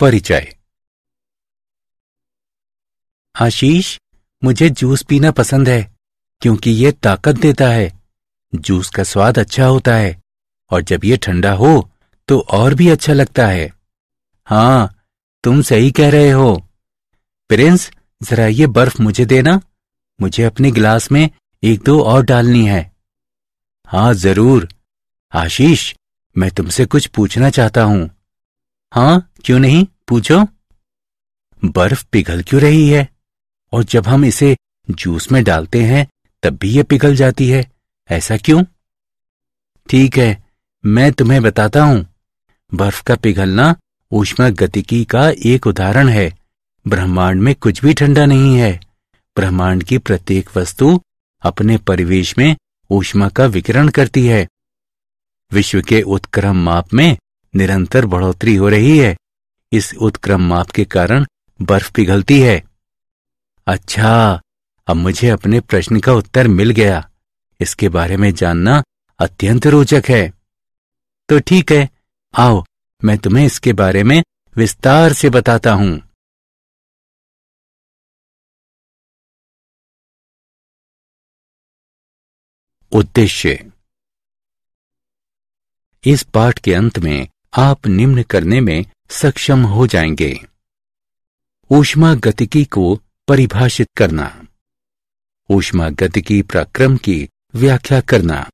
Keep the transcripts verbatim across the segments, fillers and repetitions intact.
परिचय। आशीष, मुझे जूस पीना पसंद है क्योंकि ये ताकत देता है। जूस का स्वाद अच्छा होता है और जब ये ठंडा हो तो और भी अच्छा लगता है। हाँ, तुम सही कह रहे हो। प्रिंस, जरा ये बर्फ मुझे देना, मुझे अपने गिलास में एक दो और डालनी है। हाँ जरूर। आशीष, मैं तुमसे कुछ पूछना चाहता हूँ। हाँ क्यों नहीं, पूछो। बर्फ पिघल क्यों रही है? और जब हम इसे जूस में डालते हैं तब भी ये पिघल जाती है, ऐसा क्यों? ठीक है, मैं तुम्हें बताता हूँ। बर्फ का पिघलना ऊष्मागतिकी का एक उदाहरण है। ब्रह्मांड में कुछ भी ठंडा नहीं है। ब्रह्मांड की प्रत्येक वस्तु अपने परिवेश में ऊष्मा का विकिरण करती है। विश्व के उत्क्रम माप में निरंतर बढ़ोतरी हो रही है। इस उत्क्रम माप के कारण बर्फ पिघलती है। अच्छा, अब मुझे अपने प्रश्न का उत्तर मिल गया। इसके बारे में जानना अत्यंत रोचक है। तो ठीक है, आओ मैं तुम्हें इसके बारे में विस्तार से बताता हूं। उद्देश्य। इस पाठ के अंत में आप निम्न करने में सक्षम हो जाएंगे। ऊष्मागतिकी को परिभाषित करना। ऊष्मागतिकी प्रक्रम की व्याख्या करना।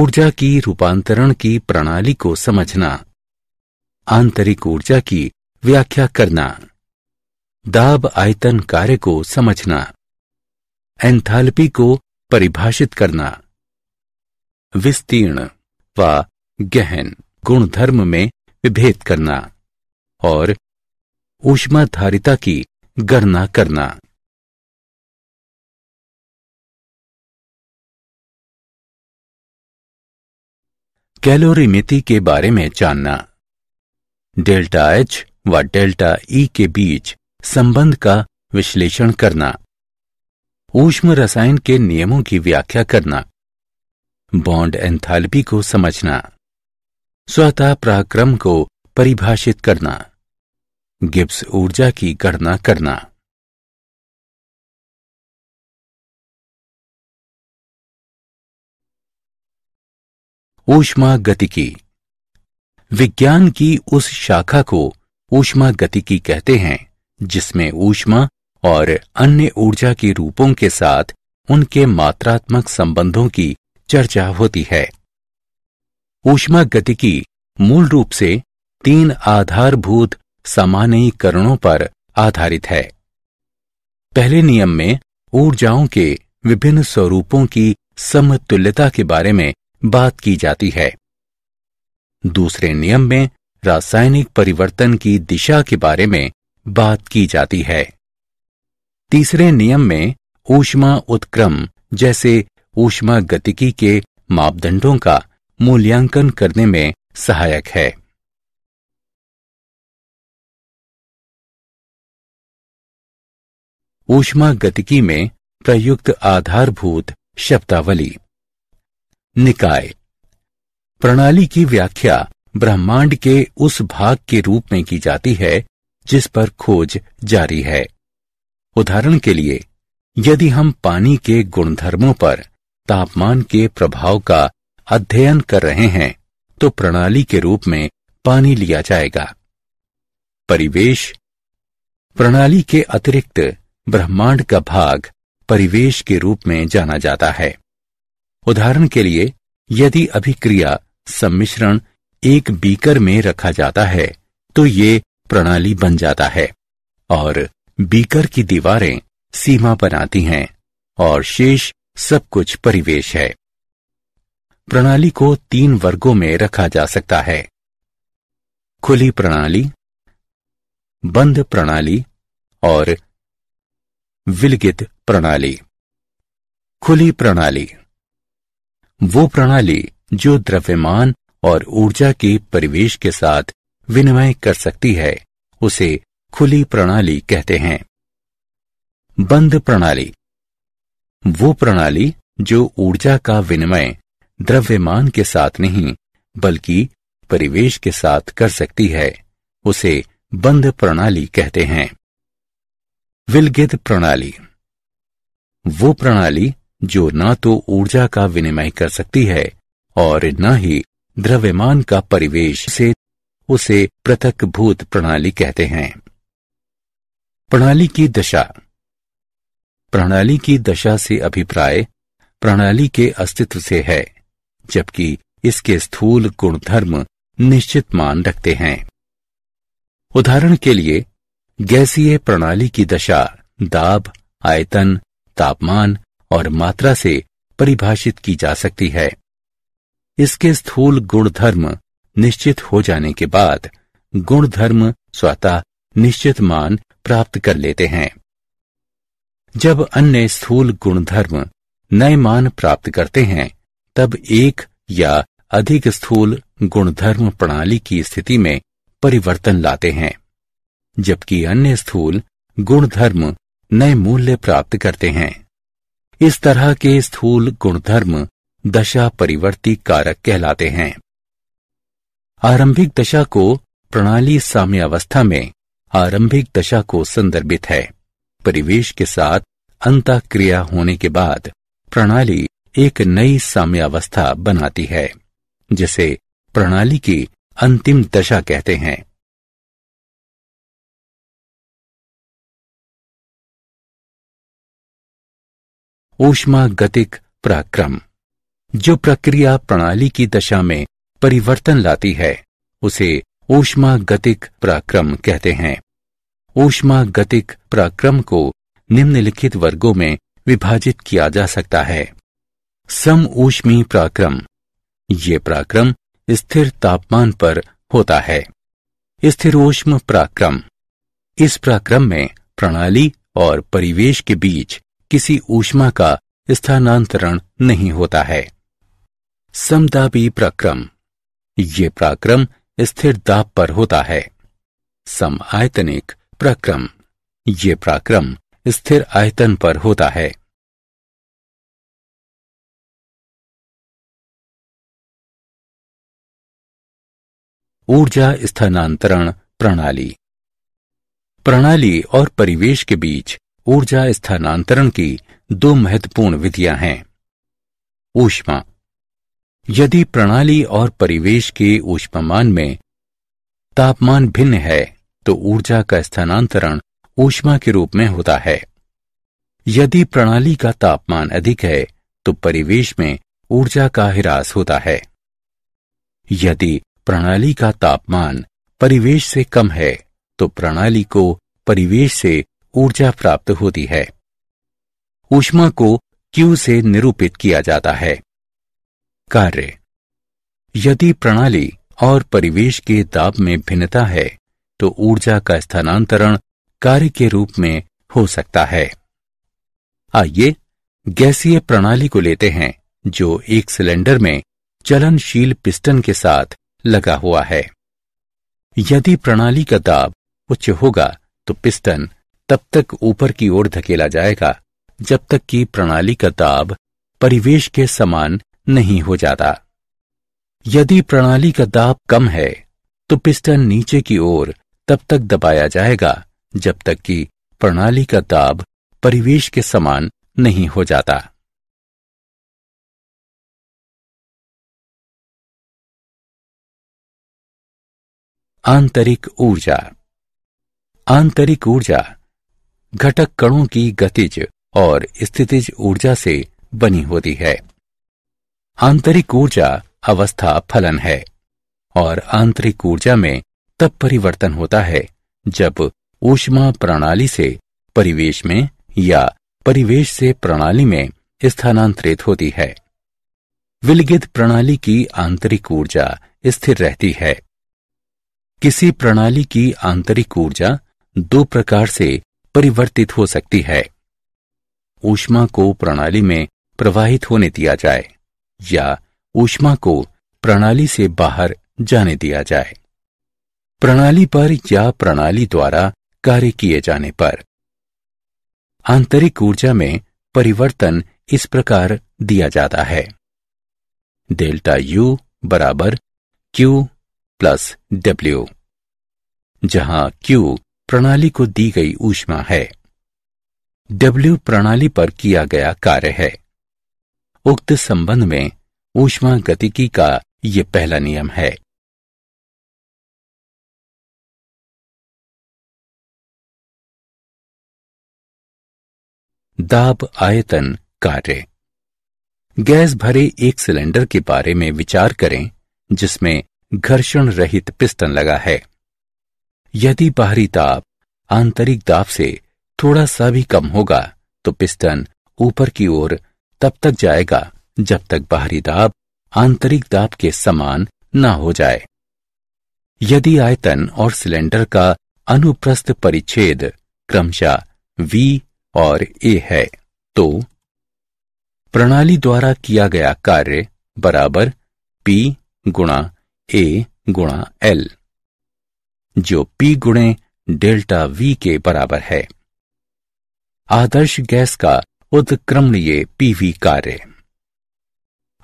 ऊर्जा की रूपांतरण की प्रणाली को समझना। आंतरिक ऊर्जा की व्याख्या करना। दाब आयतन कार्य को समझना। एंथैल्पी को परिभाषित करना। विस्तीर्ण व गहन गुणधर्म में विभेद करना और ऊष्माधारिता की गणना करना। कैलोरीमिति के बारे में जानना। डेल्टा एच व डेल्टा ई के बीच संबंध का विश्लेषण करना। ऊष्म रसायन के नियमों की व्याख्या करना। बॉन्ड एंथैल्पी को समझना। स्वतः पराक्रम को परिभाषित करना। गिब्स ऊर्जा की गणना करना। ऊष्मागतिकी विज्ञान की उस शाखा को ऊष्मागतिकी कहते हैं जिसमें ऊष्मा और अन्य ऊर्जा के रूपों के साथ उनके मात्रात्मक संबंधों की चर्चा होती है। ऊष्मागतिकी मूल रूप से तीन आधारभूत सामान्यीकरणों पर आधारित है। पहले नियम में ऊर्जाओं के विभिन्न स्वरूपों की समतुल्यता के बारे में बात की जाती है। दूसरे नियम में रासायनिक परिवर्तन की दिशा के बारे में बात की जाती है। तीसरे नियम में ऊष्मा उत्क्रम जैसे ऊष्मागतिकी के मापदंडों का मूल्यांकन करने में सहायक है। ऊष्मागतिकी में प्रयुक्त आधारभूत शब्दावली। निकाय प्रणाली की व्याख्या ब्रह्मांड के उस भाग के रूप में की जाती है जिस पर खोज जारी है। उदाहरण के लिए, यदि हम पानी के गुणधर्मों पर तापमान के प्रभाव का अध्ययन कर रहे हैं तो प्रणाली के रूप में पानी लिया जाएगा। परिवेश प्रणाली के अतिरिक्त ब्रह्मांड का भाग परिवेश के रूप में जाना जाता है। उदाहरण के लिए, यदि अभिक्रिया सम्मिश्रण एक बीकर में रखा जाता है तो ये प्रणाली बन जाता है और बीकर की दीवारें सीमा बनाती हैं और शेष सब कुछ परिवेश है। प्रणाली को तीन वर्गों में रखा जा सकता है: खुली प्रणाली, बंद प्रणाली और विलगित प्रणाली। खुली प्रणाली वो प्रणाली जो द्रव्यमान और ऊर्जा के परिवेश के साथ विनिमय कर सकती है, उसे खुली प्रणाली कहते हैं। बंद प्रणाली वो प्रणाली जो ऊर्जा का विनिमय द्रव्यमान के साथ नहीं बल्कि परिवेश के साथ कर सकती है, उसे बंद प्रणाली कहते हैं। विलगित प्रणाली वो प्रणाली जो ना तो ऊर्जा का विनिमय कर सकती है और न ही द्रव्यमान का परिवेश से उसे पृथकभूत प्रणाली कहते हैं। प्रणाली की दशा। प्रणाली की दशा से अभिप्राय प्रणाली के अस्तित्व से है, जबकि इसके स्थूल गुणधर्म निश्चित मान रखते हैं। उदाहरण के लिए गैसीय प्रणाली की दशा दाब, आयतन, तापमान और मात्रा से परिभाषित की जा सकती है। इसके स्थूल गुणधर्म निश्चित हो जाने के बाद गुणधर्म स्वतः निश्चित मान प्राप्त कर लेते हैं। जब अन्य स्थूल गुणधर्म नए मान प्राप्त करते हैं, तब एक या अधिक स्थूल गुणधर्म प्रणाली की स्थिति में परिवर्तन लाते हैं, जबकि अन्य स्थूल गुणधर्म नए मूल्य प्राप्त करते हैं। इस तरह के स्थूल गुणधर्म दशा परिवर्ती कारक कहलाते हैं। आरंभिक दशा को प्रणाली साम्यावस्था में आरंभिक दशा को संदर्भित है। परिवेश के साथ अंतःक्रिया होने के बाद प्रणाली एक नई साम्यावस्था बनाती है, जिसे प्रणाली की अंतिम दशा कहते हैं। ऊष्मागतिक पराक्रम। जो प्रक्रिया प्रणाली की दशा में परिवर्तन लाती है उसे ऊष्मागतिक पराक्रम कहते हैं। ऊष्मागतिक पराक्रम को निम्नलिखित वर्गों में विभाजित किया जा सकता है। समऊष्मीय पराक्रम। ये पराक्रम स्थिर तापमान पर होता है। स्थिरोष्म पराक्रम। इस पराक्रम में प्रणाली और परिवेश के बीच किसी ऊष्मा का स्थानांतरण नहीं होता है। समदाबी पराक्रम। ये पराक्रम स्थिर दाब पर होता है। समायतनिक पराक्रम। ये पराक्रम स्थिर आयतन पर होता है। ऊर्जा स्थानांतरण प्रणाली। प्रणाली और परिवेश के बीच ऊर्जा स्थानांतरण की दो महत्वपूर्ण विधियां हैं। ऊष्मा। यदि प्रणाली और परिवेश के ऊष्मामान में तापमान भिन्न है तो ऊर्जा का स्थानांतरण ऊष्मा के रूप में होता है। यदि प्रणाली का तापमान अधिक है तो परिवेश में ऊर्जा का ह्रास होता है। यदि प्रणाली का तापमान परिवेश से कम है तो प्रणाली को परिवेश से ऊर्जा प्राप्त होती है। ऊष्मा को Q से निरूपित किया जाता है। कार्य। यदि प्रणाली और परिवेश के दाब में भिन्नता है तो ऊर्जा का स्थानांतरण कार्य के रूप में हो सकता है। आइए गैसीय प्रणाली को लेते हैं, जो एक सिलेंडर में चलनशील पिस्टन के साथ लगा हुआ है। यदि प्रणाली का दाब उच्च होगा तो पिस्टन तब तक ऊपर की ओर धकेला जाएगा जब तक कि प्रणाली का दाब परिवेश के समान नहीं हो जाता। यदि प्रणाली का दाब कम है तो पिस्टन नीचे की ओर तब तक दबाया जाएगा जब तक कि प्रणाली का दाब परिवेश के समान नहीं हो जाता। आंतरिक ऊर्जा। आंतरिक ऊर्जा घटक कणों की गतिज और स्थितिज ऊर्जा से बनी होती है। आंतरिक ऊर्जा अवस्था फलन है और आंतरिक ऊर्जा में तब परिवर्तन होता है जब ऊष्मा प्रणाली से परिवेश में या परिवेश से प्रणाली में स्थानांतरित होती है। विलगित प्रणाली की आंतरिक ऊर्जा स्थिर रहती है। किसी प्रणाली की आंतरिक ऊर्जा दो प्रकार से परिवर्तित हो सकती है। ऊष्मा को प्रणाली में प्रवाहित होने दिया जाए या ऊष्मा को प्रणाली से बाहर जाने दिया जाए। प्रणाली पर या प्रणाली द्वारा कार्य किए जाने पर आंतरिक ऊर्जा में परिवर्तन इस प्रकार दिया जाता है। डेल्टा U बराबर Q प्लस W। जहां Q प्रणाली को दी गई ऊष्मा है, W प्रणाली पर किया गया कार्य है। उक्त संबंध में ऊष्मा गतिकी का यह पहला नियम है। दाब आयतन कार्य। गैस भरे एक सिलेंडर के बारे में विचार करें जिसमें घर्षण रहित पिस्टन लगा है। यदि बाहरी दाब आंतरिक दाब से थोड़ा सा भी कम होगा तो पिस्टन ऊपर की ओर तब तक जाएगा जब तक बाहरी दाब आंतरिक दाब के समान ना हो जाए। यदि आयतन और सिलेंडर का अनुप्रस्थ परिच्छेद क्रमशः V और A है तो प्रणाली द्वारा किया गया कार्य बराबर P गुणा A गुणा L, जो P गुणे डेल्टा V के बराबर है। आदर्श गैस का उत्क्रमणीय पीवी कार्य।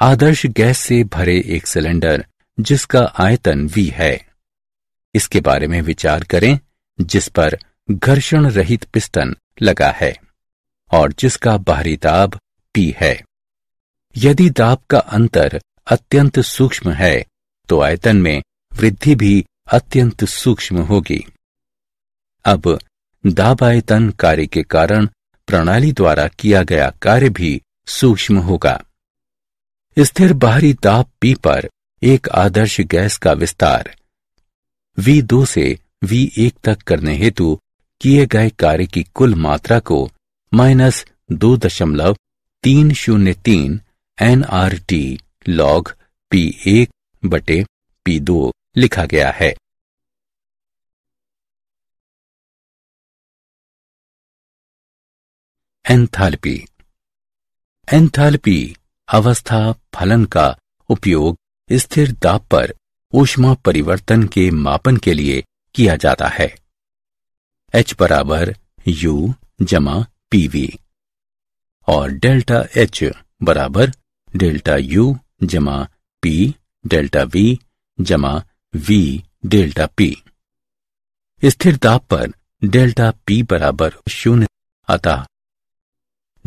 आदर्श गैस से भरे एक सिलेंडर जिसका आयतन V है, इसके बारे में विचार करें जिस पर घर्षण रहित पिस्टन लगा है और जिसका बाहरी दाब P है। यदि दाब का अंतर अत्यंत सूक्ष्म है तो आयतन में वृद्धि भी अत्यंत सूक्ष्म होगी। अब दाब आयतन कार्य के कारण प्रणाली द्वारा किया गया कार्य भी सूक्ष्म होगा। स्थिर बाहरी दाब P पर एक आदर्श गैस का विस्तार V दो से V एक तक करने हेतु किए गए कार्य की कुल मात्रा को माइनस दो दशमलव तीन शून्य तीन N R T log P एक बटे पी दो लिखा गया है। एंथैल्पी। एंथैल्पी अवस्था फलन का उपयोग स्थिर दाब पर ऊष्मा परिवर्तन के मापन के लिए किया जाता है। H बराबर U जमा पीवी और डेल्टा H बराबर डेल्टा U जमा P डेल्टा V जमा V डेल्टा P। स्थिर दाब पर डेल्टा P बराबर शून्य, अतः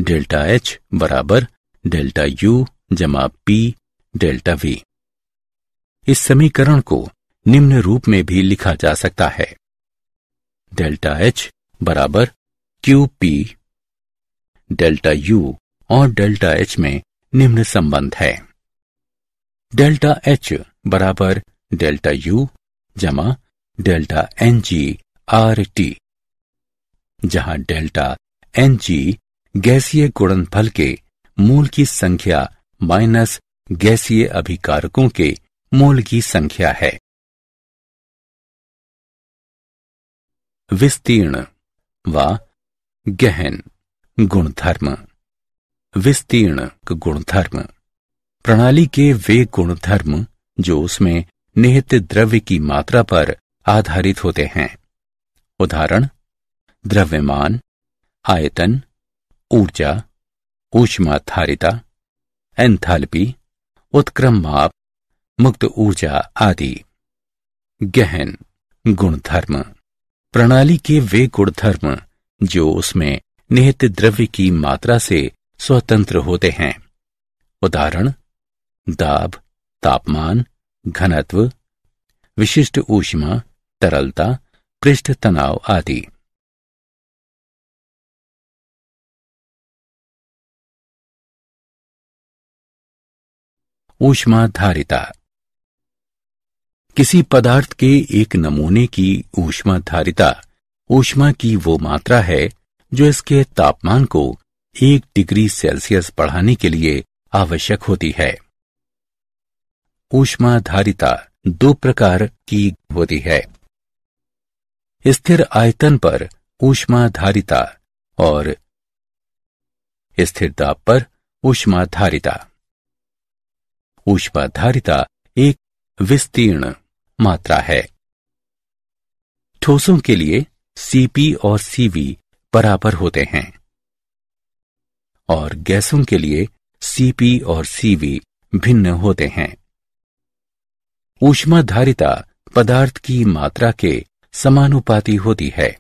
डेल्टा H बराबर डेल्टा U जमा P डेल्टा V। इस समीकरण को निम्न रूप में भी लिखा जा सकता है। डेल्टा H बराबर क्यू पी डेल्टा U और डेल्टा H में निम्न संबंध है। डेल्टा H बराबर डेल्टा U जमा delta N G R T, जहां डेल्टा एन जी गैसीय गुणनफल के मोल की संख्या माइनस गैसीय अभिकारकों के मोल की संख्या है। विस्तीर्ण व गहन गुणधर्म। विस्तीर्ण गुणधर्म प्रणाली के वे गुणधर्म जो उसमें निहित द्रव्य की मात्रा पर आधारित होते हैं। उदाहरण: द्रव्यमान, आयतन, ऊर्जा, ऊष्माधारिता, एंथैल्पी, उत्क्रम माप, मुक्त ऊर्जा आदि। गहन गुणधर्म प्रणाली के वे गुणधर्म जो उसमें निहित द्रव्य की मात्रा से स्वतंत्र होते हैं। उदाहरण: दाब, तापमान, घनत्व, विशिष्ट ऊष्मा, तरलता, पृष्ठ तनाव आदि। ऊष्माधारिता किसी पदार्थ के एक नमूने की ऊष्माधारिता ऊष्मा की वो मात्रा है जो इसके तापमान को एक डिग्री सेल्सियस बढ़ाने के लिए आवश्यक होती है। ऊष्माधारिता दो प्रकार की होती है: स्थिर आयतन पर ऊष्माधारिता और स्थिर दाब पर ऊष्माधारिता। ऊष्माधारिता एक विस्तीर्ण मात्रा है। ठोसों के लिए सीपी और सीवी बराबर होते हैं और गैसों के लिए सीपी और सीवी भिन्न होते हैं। ऊष्माधारिता पदार्थ की मात्रा के समानुपाती होती है।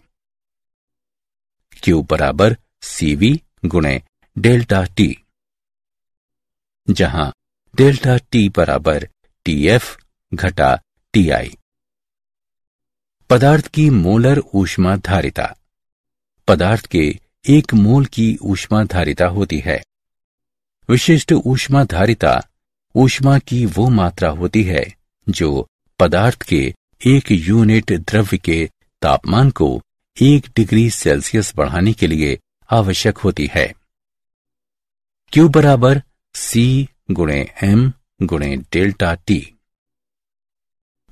Q बराबर Cv गुणे डेल्टा T, जहां डेल्टा T बराबर Tf घटा Ti। पदार्थ की मोलर ऊष्मा धारिता। पदार्थ के एक मोल की ऊष्मा धारिता होती है। विशिष्ट ऊष्मा धारिता ऊष्मा की वो मात्रा होती है जो पदार्थ के एक यूनिट द्रव्य के तापमान को एक डिग्री सेल्सियस बढ़ाने के लिए आवश्यक होती है। Q बराबर C गुणे एम गुणे डेल्टा T।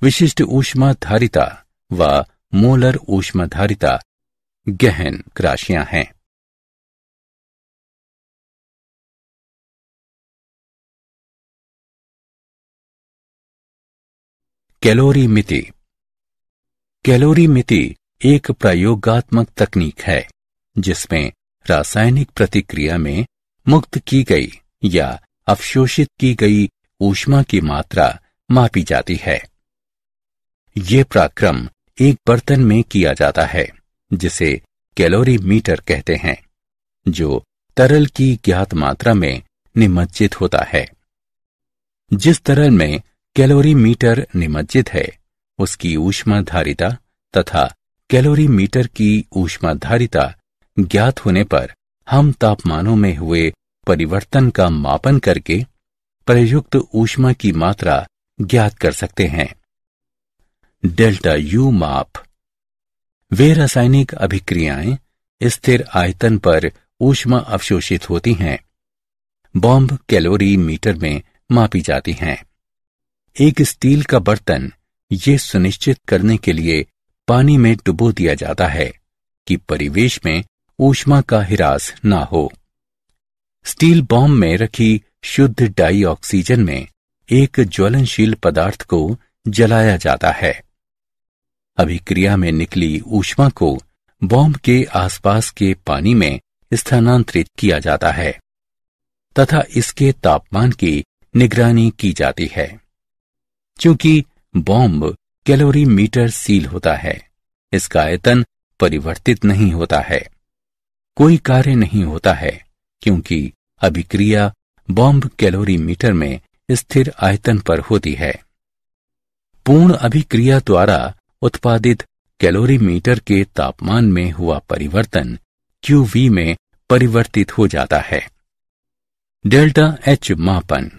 विशिष्ट ऊष्मा धारिता व मोलर ऊष्मा धारिता गहन राशियां हैं। कैलोरी मिति। कैलोरी मिति एक प्रयोगात्मक तकनीक है जिसमें रासायनिक प्रतिक्रिया में मुक्त की गई या अवशोषित की गई ऊष्मा की मात्रा मापी जाती है। ये पराक्रम एक बर्तन में किया जाता है जिसे कैलोरी मीटर कहते हैं, जो तरल की ज्ञात मात्रा में निमज्जित होता है। जिस तरल में कैलोरी मीटर निमज्जित है उसकी ऊष्मा धारिता तथा कैलोरी मीटर की ऊष्मा धारिता ज्ञात होने पर हम तापमानों में हुए परिवर्तन का मापन करके प्रयुक्त ऊष्मा की मात्रा ज्ञात कर सकते हैं। डेल्टा यू माप। वे रासायनिक अभिक्रियाएं स्थिर आयतन पर ऊष्मा अवशोषित होती हैं, बॉम्ब कैलोरी मीटर में मापी जाती हैं। एक स्टील का बर्तन ये सुनिश्चित करने के लिए पानी में डुबो दिया जाता है कि परिवेश में ऊष्मा का हिरास ना हो। स्टील बॉम्ब में रखी शुद्ध डाई ऑक्सीजन में एक ज्वलनशील पदार्थ को जलाया जाता है। अभिक्रिया में निकली ऊष्मा को बॉम्ब के आसपास के पानी में स्थानांतरित किया जाता है तथा इसके तापमान की निगरानी की जाती है। चूंकि बॉम्ब कैलोरी मीटर सील होता है, इसका आयतन परिवर्तित नहीं होता है, कोई कार्य नहीं होता है क्योंकि अभिक्रिया बॉम्ब कैलोरी मीटर में स्थिर आयतन पर होती है। पूर्ण अभिक्रिया द्वारा उत्पादित कैलोरी मीटर के तापमान में हुआ परिवर्तन Q V में परिवर्तित हो जाता है। डेल्टा H मापन।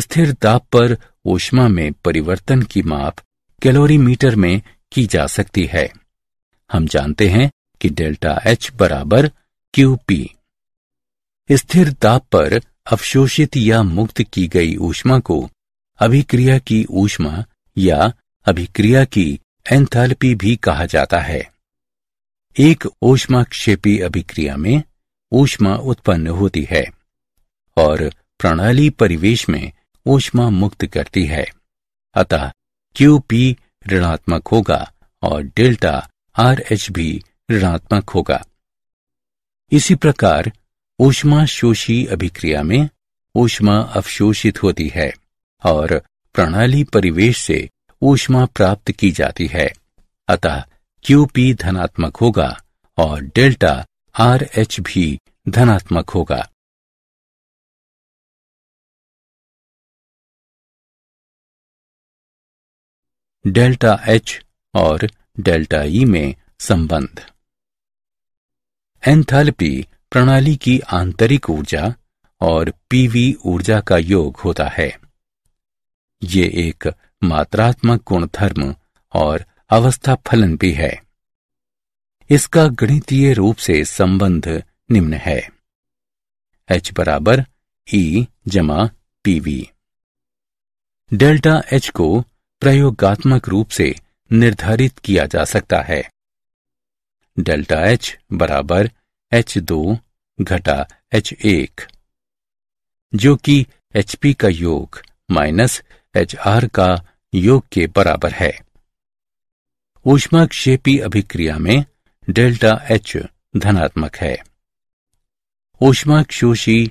स्थिर दाब पर ऊष्मा में परिवर्तन की माप कैलोरी मीटर में की जा सकती है। हम जानते हैं कि डेल्टा H बराबर Q P। स्थिर दाब पर अवशोषित या मुक्त की गई ऊष्मा को अभिक्रिया की ऊष्मा या अभिक्रिया की एंथैल्पी भी कहा जाता है। एक ऊष्माक्षेपी अभिक्रिया में ऊष्मा उत्पन्न होती है और प्रणाली परिवेश में ऊष्मा मुक्त करती है, अतः Q P ऋणात्मक होगा और डेल्टा R H भी ऋणात्मक होगा। इसी प्रकार ऊष्माशोषी अभिक्रिया में ऊष्मा अवशोषित होती है और प्रणाली परिवेश से ऊष्मा प्राप्त की जाती है, अतः Q P धनात्मक होगा और डेल्टा R H भी धनात्मक होगा। डेल्टा H और डेल्टा E में संबंध। एंथैल्पी प्रणाली की आंतरिक ऊर्जा और P V ऊर्जा का योग होता है। ये एक मात्रात्मक गुणधर्म और अवस्था फलन भी है। इसका गणितीय रूप से संबंध निम्न है। H बराबर E जमा P V। डेल्टा H को प्रयोगात्मक रूप से निर्धारित किया जा सकता है। डेल्टा H बराबर एच दो घटा एच एक, जो कि H P का योग माइनस H R का योग के बराबर है। ऊष्माक्षेपी अभिक्रिया में डेल्टा H धनात्मक है। ऊष्माक्षोषी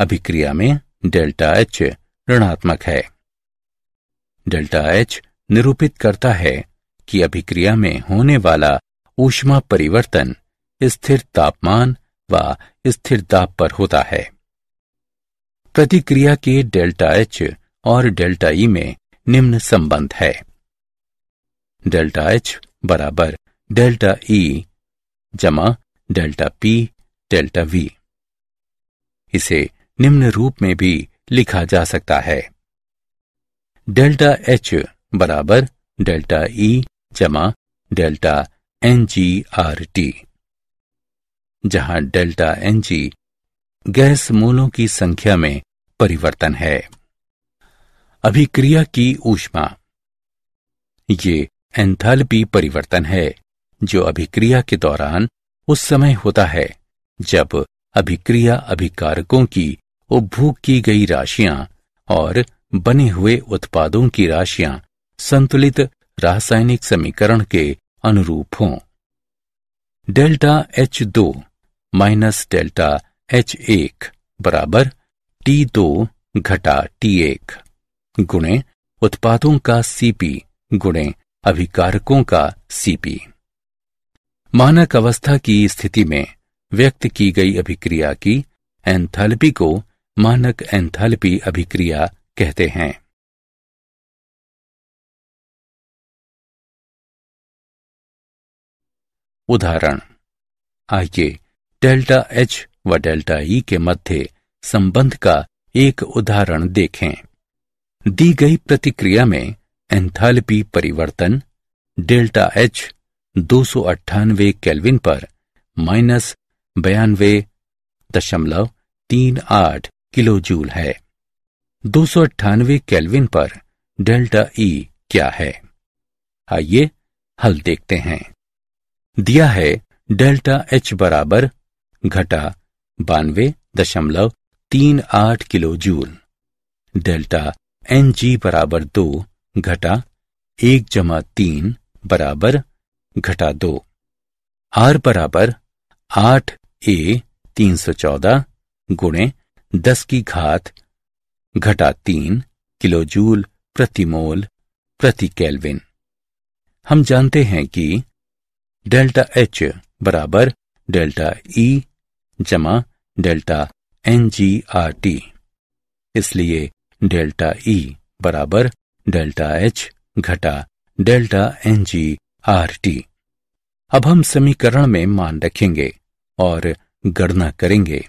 अभिक्रिया में डेल्टा H ऋणात्मक है। डेल्टा H निरूपित करता है की अभिक्रिया में होने वाला ऊष्मा परिवर्तन स्थिर तापमान व स्थिर दाब पर होता है। प्रतिक्रिया के डेल्टा एच और डेल्टा ई में निम्न संबंध है। डेल्टा एच बराबर डेल्टा ई जमा डेल्टा पी डेल्टा वी। इसे निम्न रूप में भी लिखा जा सकता है। डेल्टा एच बराबर डेल्टा ई जमा delta N G R T, जहां डेल्टा एन जी गैस मोलों की संख्या में परिवर्तन है। अभिक्रिया की ऊष्मा, ये एंथैल्पी परिवर्तन है जो अभिक्रिया के दौरान उस समय होता है जब अभिक्रिया अभिकारकों की उपभोग की गई राशियां और बने हुए उत्पादों की राशियां संतुलित रासायनिक समीकरण के अनुरूप हों। डेल्टा एच दो माइनस डेल्टा एच एक बराबर टी दो घटा टी एक गुणे उत्पादों का सीपी गुणे अभिकारकों का सीपी। मानक अवस्था की स्थिति में व्यक्त की गई अभिक्रिया की एंथैल्पी को मानक एंथैल्पी अभिक्रिया कहते हैं। उदाहरण, आइए डेल्टा एच व डेल्टा ई के मध्य संबंध का एक उदाहरण देखें। दी गई प्रतिक्रिया में एंथैल्पी परिवर्तन डेल्टा एच दो सौ अट्ठानवे केल्विन पर माइनस बयानवे दशमलव तीन आठ किलो जूल है। दो सौ अट्ठानवे केल्विन पर डेल्टा ई क्या है? आइए हल देखते हैं। दिया है डेल्टा एच बराबर घटा बानवे दशमलव तीन आठ kilo joule, delta N G बराबर दो घटा एक जमा तीन बराबर घटा दो, आर बराबर आठ ए तीन सौ चौदह गुणे दस की घात घटा तीन किलो जूल प्रति मोल प्रति केल्विन। हम जानते हैं कि डेल्टा एच बराबर डेल्टा ई जमा delta N G R T, इसलिए डेल्टा ई बराबर डेल्टा एच घटा delta N G R T. अब हम समीकरण में मान रखेंगे और गणना करेंगे।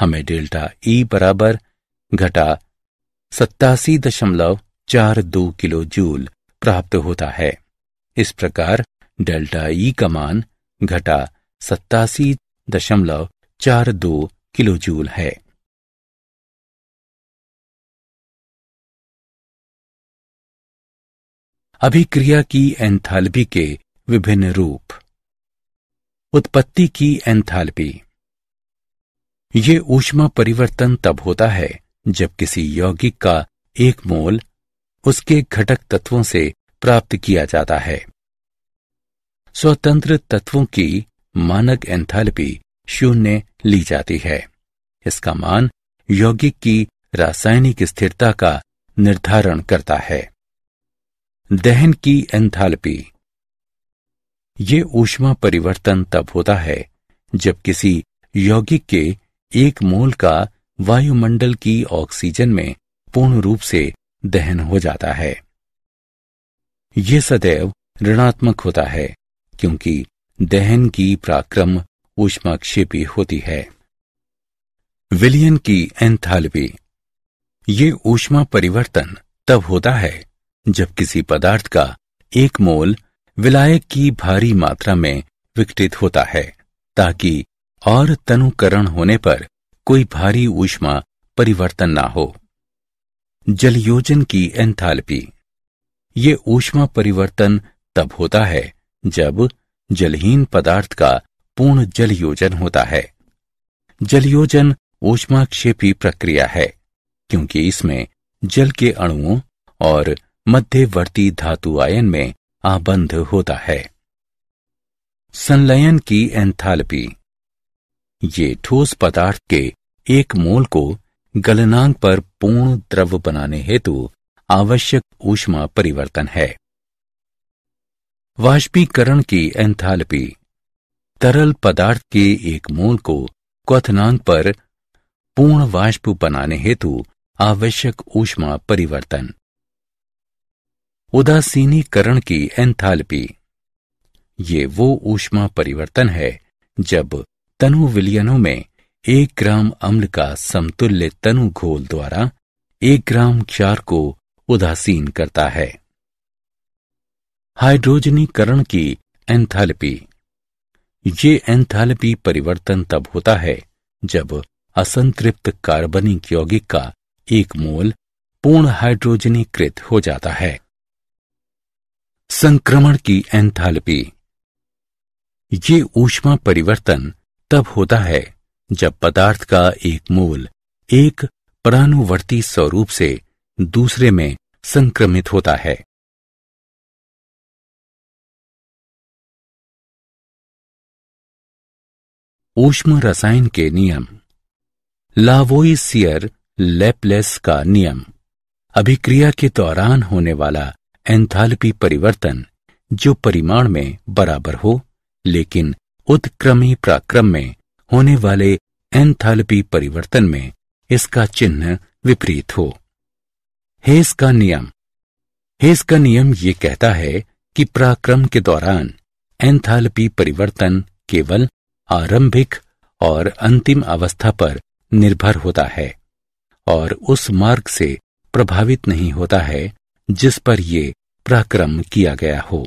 हमें डेल्टा ई बराबर घटा सत्तासी दशमलव चार दो किलो जूल प्राप्त होता है। इस प्रकार डेल्टा ई का मान घटा सत्तासी दशमलव चार दो किलो जूल है। अभिक्रिया की एंथैल्पी के विभिन्न रूप। उत्पत्ति की एंथैल्पी, ये ऊष्मा परिवर्तन तब होता है जब किसी यौगिक का एक मोल उसके घटक तत्वों से प्राप्त किया जाता है। स्वतंत्र तत्वों की मानक एंथैल्पी शून्य ली जाती है। इसका मान यौगिक की रासायनिक स्थिरता का निर्धारण करता है। दहन की एंथैल्पी, ये ऊष्मा परिवर्तन तब होता है जब किसी यौगिक के एक मोल का वायुमंडल की ऑक्सीजन में पूर्ण रूप से दहन हो जाता है। ये सदैव ऋणात्मक होता है क्योंकि दहन की पराक्रम ऊष्माक्षेपी होती है। विलयन की एंथैल्पी, ये ऊष्मा परिवर्तन तब होता है जब किसी पदार्थ का एक मोल विलायक की भारी मात्रा में विघटित होता है ताकि और तनुकरण होने पर कोई भारी ऊष्मा परिवर्तन ना हो। जलयोजन की एंथैल्पी, ये ऊष्मा परिवर्तन तब होता है जब जलहीन पदार्थ का पूर्ण जलयोजन होता है। जलयोजन ऊष्माक्षेपी प्रक्रिया है क्योंकि इसमें जल के अणुओं और मध्यवर्ती धातु आयन में आबंध होता है। संलयन की एंथैल्पी, ये ठोस पदार्थ के एक मोल को गलनांक पर पूर्ण द्रव बनाने हेतु आवश्यक ऊष्मा परिवर्तन है। वाष्पीकरण की एंथैल्पी तरल पदार्थ के एक मोल को क्वथनांक पर पूर्ण वाष्प बनाने हेतु आवश्यक ऊष्मा परिवर्तन। उदासीनीकरण की एंथैल्पी ये वो ऊष्मा परिवर्तन है जब तनु विलयनों में एक ग्राम अम्ल का समतुल्य तनु घोल द्वारा एक ग्राम क्षार को उदासीन करता है। हाइड्रोजनीकरण की एंथैल्पी ये एंथैल्पी परिवर्तन तब होता है जब असंतृप्त कार्बनिक यौगिक का एक मोल पूर्ण हाइड्रोजनीकृत हो जाता है। संक्रमण की एंथैल्पी ये ऊष्मा परिवर्तन तब होता है जब पदार्थ का एक मोल एक परानुवर्ती स्वरूप से दूसरे में संक्रमित होता है। ऊष्म रसायन के नियम। लावोइसियर लैपलेस का नियम। अभिक्रिया के दौरान होने वाला एंथैल्पी परिवर्तन जो परिमाण में बराबर हो लेकिन उत्क्रमी प्राक्रम में होने वाले एंथैल्पी परिवर्तन में इसका चिन्ह विपरीत हो। हेस का नियम। हेस का नियम ये कहता है कि प्राक्रम के दौरान एंथैल्पी परिवर्तन केवल आरंभिक और अंतिम अवस्था पर निर्भर होता है और उस मार्ग से प्रभावित नहीं होता है जिस पर ये प्राक्रम किया गया हो।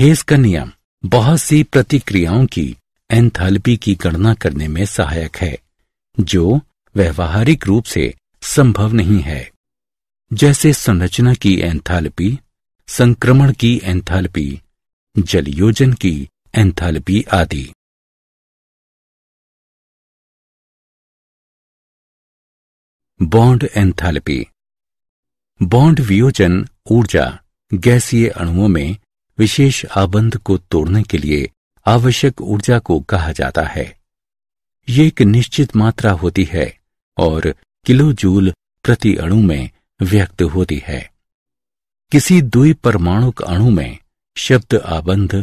हेस का नियम बहुत सी प्रतिक्रियाओं की एंथैल्पी की गणना करने में सहायक है जो व्यवहारिक रूप से संभव नहीं है, जैसे संरचना की एंथैल्पी, संक्रमण की एंथैल्पी, जलयोजन की एंथैल्पी आदि। Bond enthalpy. बॉन्ड वियोजन ऊर्जा गैसीय अणुओं में विशेष आबंध को तोड़ने के लिए आवश्यक ऊर्जा को कहा जाता है। ये एक निश्चित मात्रा होती है और किलो जूल प्रति अणु में व्यक्त होती है। किसी द्विपरमाणुक अणु में शब्द आबंध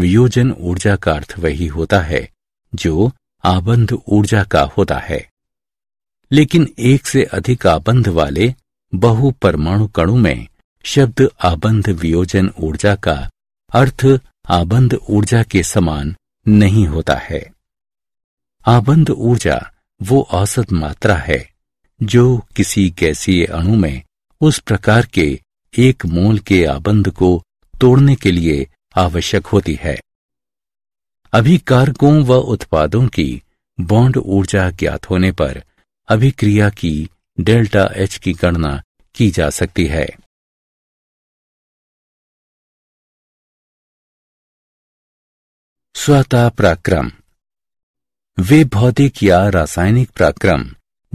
वियोजन ऊर्जा का अर्थ वही होता है जो आबंध ऊर्जा का होता है, लेकिन एक से अधिक आबंध वाले बहुपरमाणु अणु में शब्द आबंध वियोजन ऊर्जा का अर्थ आबंध ऊर्जा के समान नहीं होता है। आबंध ऊर्जा वो औसत मात्रा है जो किसी गैसीय अणु में उस प्रकार के एक मोल के आबंध को तोड़ने के लिए आवश्यक होती है। अभिकारकों व उत्पादों की बॉन्ड ऊर्जा ज्ञात होने पर अभिक्रिया की डेल्टा एच की गणना की जा सकती है। स्वतः प्राक्रम। वे भौतिक या रासायनिक प्राक्रम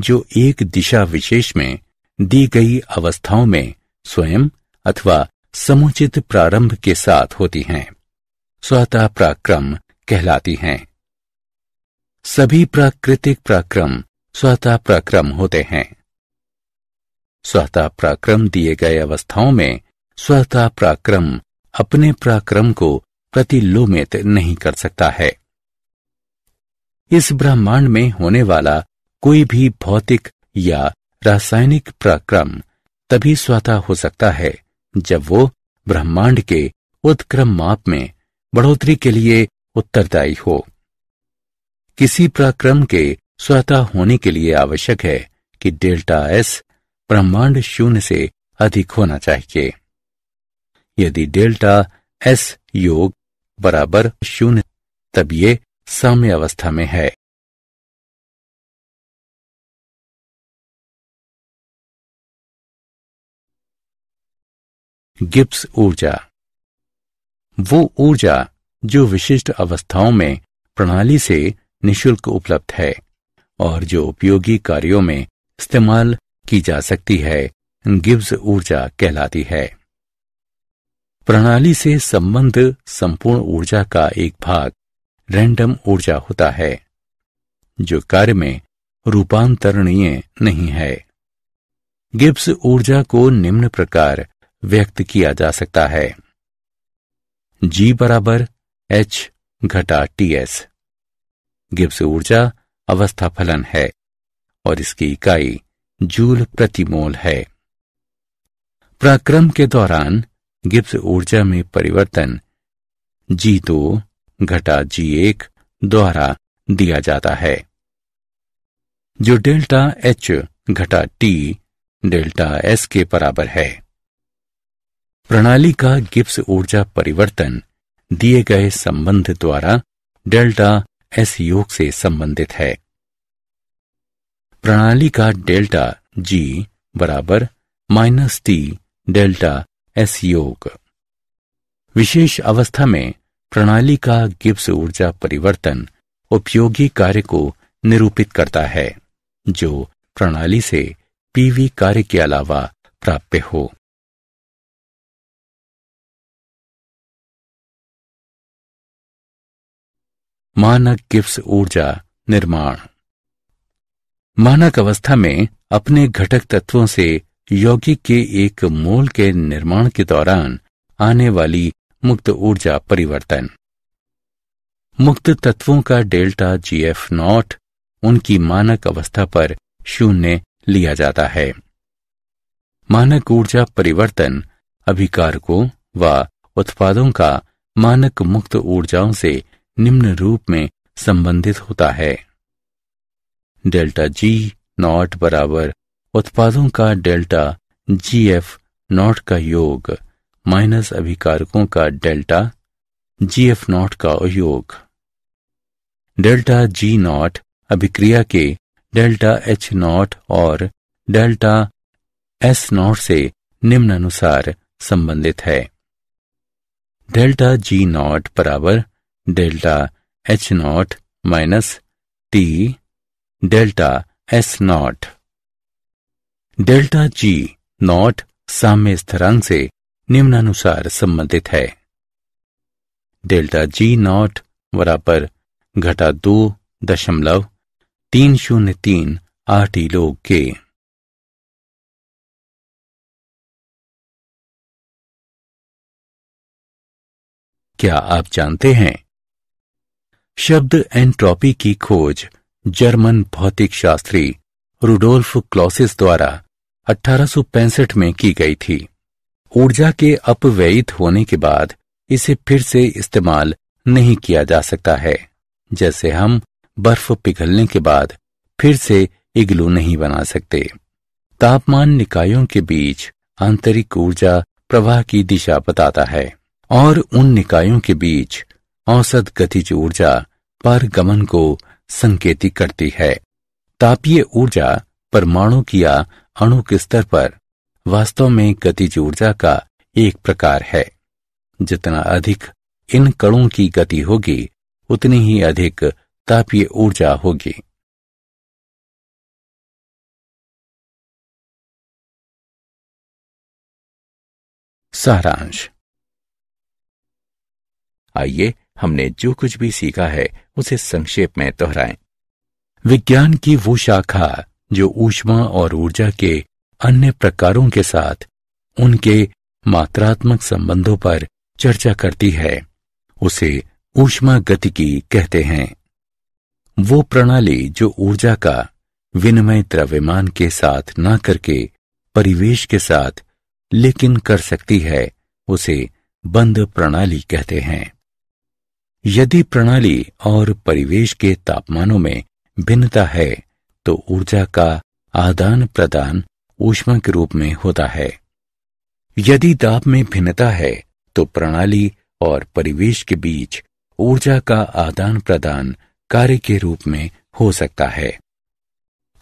जो एक दिशा विशेष में दी गई अवस्थाओं में स्वयं अथवा समुचित प्रारंभ के साथ होती हैं, स्वतः प्राक्रम कहलाती हैं। सभी प्राकृतिक प्राक्रम स्वतः प्राक्रम होते हैं। स्वतः प्राक्रम दिए गए अवस्थाओं में स्वतः प्राक्रम अपने प्राक्रम को प्रतिलोमित नहीं कर सकता है। इस ब्रह्मांड में होने वाला कोई भी भौतिक या रासायनिक प्राक्रम तभी स्वतः हो सकता है जब वो ब्रह्मांड के उत्क्रम माप में बढ़ोतरी के लिए उत्तरदायी हो। किसी प्राक्रम के स्वतः होने के लिए आवश्यक है कि डेल्टा एस ब्रह्मांड शून्य से अधिक होना चाहिए। यदि डेल्टा एस योग बराबर शून्य तब ये साम्य अवस्था में है। गिब्स ऊर्जा वो ऊर्जा जो विशिष्ट अवस्थाओं में प्रणाली से निःशुल्क उपलब्ध है और जो उपयोगी कार्यों में इस्तेमाल की जा सकती है, गिब्स ऊर्जा कहलाती है। प्रणाली से संबद्ध संपूर्ण ऊर्जा का एक भाग रैंडम ऊर्जा होता है जो कार्य में रूपांतरणीय नहीं है। गिब्स ऊर्जा को निम्न प्रकार व्यक्त किया जा सकता है। जी बराबर एच घटा टी एस गिब्स ऊर्जा अवस्था फलन है और इसकी इकाई जूल प्रति मोल है। पराक्रम के दौरान गिब्स ऊर्जा में परिवर्तन जी दो घटा जी एक द्वारा दिया जाता है, जो डेल्टा एच घटा टी डेल्टा एस के बराबर है। प्रणाली का गिब्स ऊर्जा परिवर्तन दिए गए संबंध द्वारा डेल्टा एस योग से संबंधित है। प्रणाली का डेल्टा जी बराबर माइनस टी डेल्टा एस योग। विशेष अवस्था में प्रणाली का गिब्स ऊर्जा परिवर्तन उपयोगी कार्य को निरूपित करता है जो प्रणाली से पीवी कार्य के अलावा प्राप्य हो। मानक गिब्स ऊर्जा निर्माण। मानक अवस्था में अपने घटक तत्वों से यौगिक के एक मोल के निर्माण के दौरान आने वाली मुक्त ऊर्जा परिवर्तन। मुक्त तत्वों का डेल्टा जी एफ नॉट उनकी मानक अवस्था पर शून्य लिया जाता है। मानक ऊर्जा परिवर्तन अभिकारकों व उत्पादों का मानक मुक्त ऊर्जाओं से निम्न रूप में संबंधित होता है। डेल्टा जी नॉट बराबर उत्पादों का डेल्टा जी एफ नॉट का योग माइनस अभिकारकों का डेल्टा जी एफ नॉट का योग। डेल्टा जी नॉट अभिक्रिया के डेल्टा एच नॉट और डेल्टा एस नॉट से निम्नानुसार संबंधित है। डेल्टा जी नॉट बराबर delta H naught minus T delta S naught. Delta G naught साम्य स्थिरांक से निम्नानुसार संबंधित है। डेल्टा जी नॉट बराबर घटा दो दशमलव तीन शून्य तीन आठ इलोग के। क्या आप जानते हैं शब्द एंट्रोपी की खोज जर्मन भौतिक शास्त्री रूडोल्फ क्लॉसिस द्वारा अठारह सौ पैंसठ में की गई थी। ऊर्जा के अपव्ययित होने के बाद इसे फिर से इस्तेमाल नहीं किया जा सकता है, जैसे हम बर्फ पिघलने के बाद फिर से इग्लू नहीं बना सकते। तापमान निकायों के बीच आंतरिक ऊर्जा प्रवाह की दिशा बताता है और उन निकायों के बीच औसत गतिज ऊर्जा पारगमन को संकेतित करती है। तापीय ऊर्जा परमाणु की या अणु के स्तर पर वास्तव में गतिज ऊर्जा का एक प्रकार है। जितना अधिक इन कणों की गति होगी उतनी ही अधिक तापीय ऊर्जा होगी। सारांश। आइए हमने जो कुछ भी सीखा है उसे संक्षेप में दोहराएं। विज्ञान की वो शाखा जो ऊष्मा और ऊर्जा के अन्य प्रकारों के साथ उनके मात्रात्मक संबंधों पर चर्चा करती है उसे ऊष्मागतिकी कहते हैं। वो प्रणाली जो ऊर्जा का विनिमय द्रव्यमान के साथ ना करके परिवेश के साथ लेकिन कर सकती है उसे बंद प्रणाली कहते हैं। यदि प्रणाली और परिवेश के तापमानों में भिन्नता है तो ऊर्जा का आदान प्रदान ऊष्मा के रूप में होता है। यदि दाब में भिन्नता है तो प्रणाली और परिवेश के बीच ऊर्जा का आदान प्रदान कार्य के रूप में हो सकता है।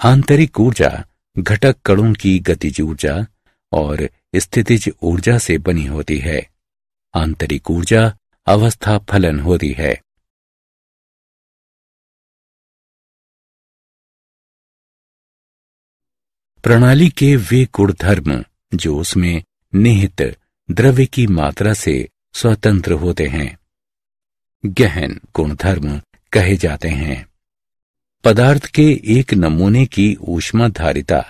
आंतरिक ऊर्जा घटक कणों की गतिज ऊर्जा और स्थितिज ऊर्जा से बनी होती है। आंतरिक ऊर्जा अवस्था फलन होती है। प्रणाली के वे गुणधर्म जो उसमें निहित द्रव्य की मात्रा से स्वतंत्र होते हैं गहन गुणधर्म कहे जाते हैं। पदार्थ के एक नमूने की ऊष्माधारिता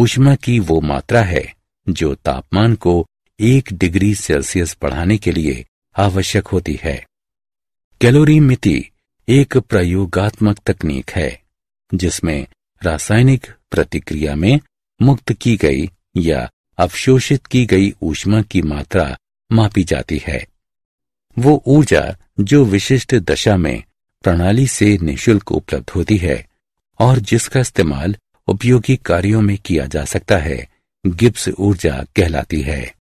ऊष्मा की वो मात्रा है जो तापमान को एक डिग्री सेल्सियस बढ़ाने के लिए आवश्यक होती है। कैलोरी मिति एक प्रयोगात्मक तकनीक है जिसमें रासायनिक प्रतिक्रिया में मुक्त की गई या अवशोषित की गई ऊष्मा की मात्रा मापी जाती है। वो ऊर्जा जो विशिष्ट दशा में प्रणाली से निःशुल्क उपलब्ध होती है और जिसका इस्तेमाल उपयोगी कार्यों में किया जा सकता है, गिब्स ऊर्जा कहलाती है।